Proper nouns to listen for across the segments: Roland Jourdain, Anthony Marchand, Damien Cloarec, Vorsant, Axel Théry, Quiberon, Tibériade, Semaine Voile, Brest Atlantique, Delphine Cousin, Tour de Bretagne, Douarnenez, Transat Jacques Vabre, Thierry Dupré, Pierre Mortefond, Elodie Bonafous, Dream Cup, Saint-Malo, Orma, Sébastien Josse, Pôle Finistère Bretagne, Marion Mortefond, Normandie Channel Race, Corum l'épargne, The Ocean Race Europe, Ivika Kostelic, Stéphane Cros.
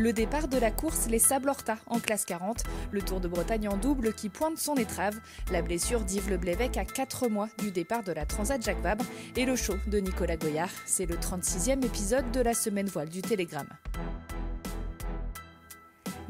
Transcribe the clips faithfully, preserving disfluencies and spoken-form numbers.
le départ de la course Les Sables Horta en classe quarante, le Tour de Bretagne en double qui pointe son étrave, la blessure d'Yves Le Blévec à quatre mois du départ de la Transat Jacques Vabre et le show de Nicolas Goyard. C'est le trente-sixième épisode de la semaine voile du Télégramme.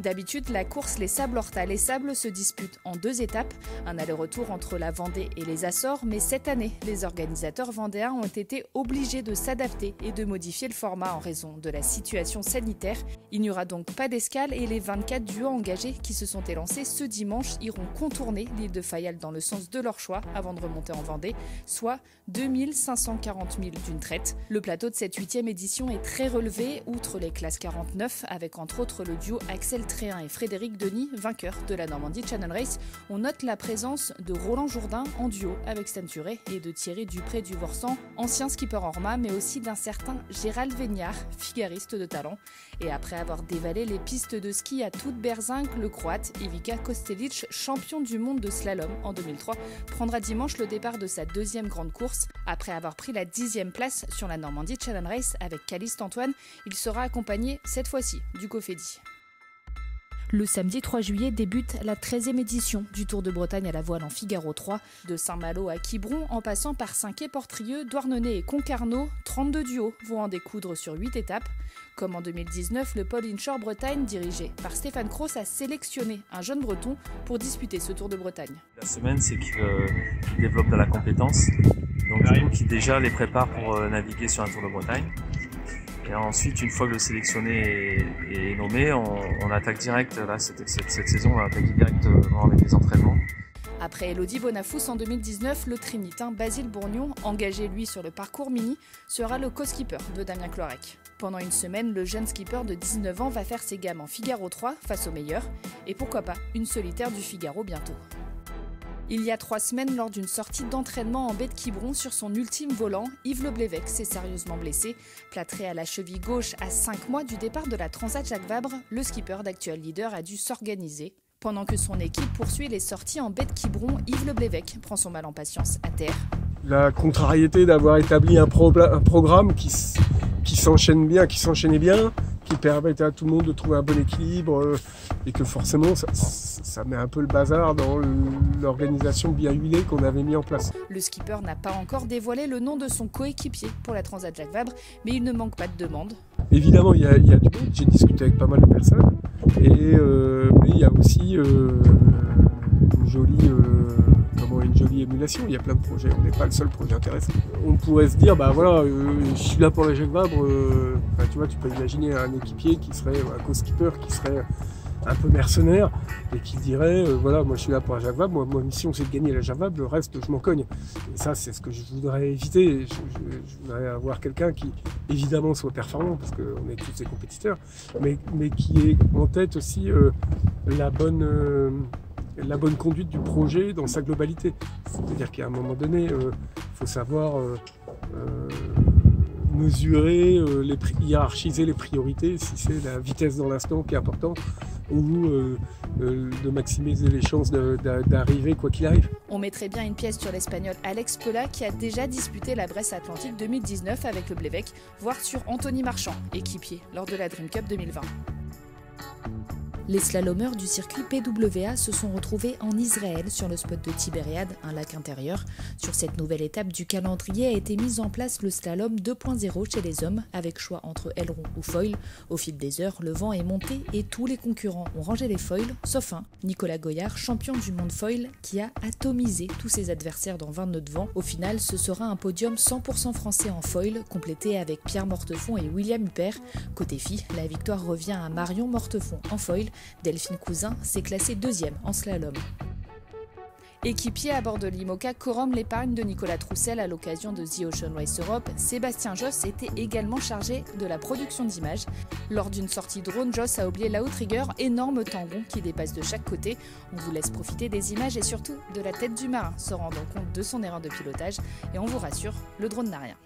D'habitude, la course Les Sables Horta Les Sables se dispute en deux étapes, un aller-retour entre la Vendée et les Açores, mais cette année, les organisateurs vendéens ont été obligés de s'adapter et de modifier le format en raison de la situation sanitaire. Il n'y aura donc pas d'escale et les vingt-quatre duos engagés qui se sont élancés ce dimanche iront contourner l'île de Fayal dans le sens de leur choix avant de remonter en Vendée, soit deux millions cinq cent quarante milles d'une traite. Le plateau de cette huitième édition est très relevé, outre les classes quarante-neuf, avec entre autres le duo Axel Théry et Frédéric Denis, vainqueurs de la Normandie Channel Race. On note la présence de Roland Jourdain en duo avec Stan Thuré et de Thierry Dupré du Vorsant, ancien skipper Orma, mais aussi d'un certain Gérald Véniard, figariste de talent. Et après avoir dévalé les pistes de ski à toute berzingue, le Croate Ivika Kostelic, champion du monde de slalom en deux mille trois, prendra dimanche le départ de sa deuxième grande course. Après avoir pris la dixième place sur la Normandie Challenge Race avec Caliste Antoine, il sera accompagné cette fois-ci du Cofedi. Le samedi trois juillet débute la treizième édition du Tour de Bretagne à la voile en Figaro trois. De Saint-Malo à Quiberon, en passant par Saint-Quay-Portrieux, Douarnenez et Concarneau, trente-deux duos vont en découdre sur huit étapes. Comme en deux mille dix-neuf, le Pôle Finistère Bretagne, dirigé par Stéphane Cros, a sélectionné un jeune breton pour disputer ce Tour de Bretagne. La semaine, c'est qu'il euh, développe de la compétence, donc du coup, qui déjà les prépare pour euh, naviguer sur un Tour de Bretagne. Et ensuite, une fois que le sélectionné est, est nommé, on, on attaque direct, là, cette, cette, cette saison, on attaque directement avec les entraînements. Après Elodie Bonafous en deux mille dix-neuf, le Trinitain Basile Bourgnon, engagé lui sur le parcours mini, sera le co-skipper de Damien Cloarec. Pendant une semaine, le jeune skipper de dix-neuf ans va faire ses gammes en Figaro trois face aux meilleurs, et pourquoi pas une solitaire du Figaro bientôt. Il y a trois semaines, lors d'une sortie d'entraînement en baie de Quiberon sur son ultime volant, Yves Le Blévec s'est sérieusement blessé. Plâtré à la cheville gauche à cinq mois du départ de la Transat Jacques Vabre, le skipper d'actuel leader a dû s'organiser. Pendant que son équipe poursuit les sorties en baie de Quiberon, Yves Le Blévec prend son mal en patience à terre. La contrariété d'avoir établi un, un programme qui, qui s'enchaîne bien, qui s'enchaînait bien, qui permettait à tout le monde de trouver un bon équilibre euh, et que forcément ça, ça met un peu le bazar dans l'organisation bien huilée qu'on avait mis en place. Le skipper n'a pas encore dévoilé le nom de son coéquipier pour la Transat Jacques Vabre, mais il ne manque pas de demandes. Évidemment, il y a, il y a du monde, j'ai discuté avec pas mal de personnes, et euh, mais il y a aussi euh, une jolie... Euh, une jolie émulation, il y a plein de projets, on n'est pas le seul projet intéressant. On pourrait se dire, bah voilà, euh, je suis là pour la Jacques Vabre, euh, enfin, tu vois, tu peux imaginer un équipier qui serait, un co-skipper qui serait un peu mercenaire et qui dirait, euh, voilà, moi je suis là pour la Jacques Vabre, moi ma mission c'est de gagner la Jacques Vabre, le reste je m'en cogne. Et ça c'est ce que je voudrais éviter, je, je, je voudrais avoir quelqu'un qui évidemment soit performant, parce qu'on est tous des compétiteurs, mais, mais qui ait en tête aussi euh, la bonne... Euh, la bonne conduite du projet dans sa globalité. C'est-à-dire qu'à un moment donné, il euh, faut savoir euh, euh, mesurer, euh, les hiérarchiser les priorités, si c'est la vitesse dans l'instant qui est importante, ou euh, euh, de maximiser les chances d'arriver quoi qu'il arrive. On mettrait bien une pièce sur l'Espagnol Alex Pella qui a déjà disputé la Brest Atlantique deux mille dix-neuf avec le Blévec, voire sur Anthony Marchand, équipier lors de la Dream Cup deux mille vingt. Les slalomeurs du circuit P W A se sont retrouvés en Israël sur le spot de Tibériade, un lac intérieur. Sur cette nouvelle étape du calendrier a été mise en place le slalom deux point zéro chez les hommes, avec choix entre aileron ou foil. Au fil des heures, le vent est monté et tous les concurrents ont rangé les foils, sauf un, Nicolas Goyard, champion du monde foil, qui a atomisé tous ses adversaires dans vingt nœuds de vent. Au final, ce sera un podium cent pour cent français en foil, complété avec Pierre Mortefond et William Huppert. Côté filles, la victoire revient à Marion Mortefond en foil. Delphine Cousin s'est classée deuxième en slalom. Équipier à bord de l'IMOCA Corum l'épargne de Nicolas Troussel à l'occasion de The Ocean Race Europe, Sébastien Josse était également chargé de la production d'images. Lors d'une sortie drone, Josse a oublié l'outrigger, énorme tangon qui dépasse de chaque côté. On vous laisse profiter des images et surtout de la tête du marin, se rendant compte de son erreur de pilotage. Et on vous rassure, le drone n'a rien.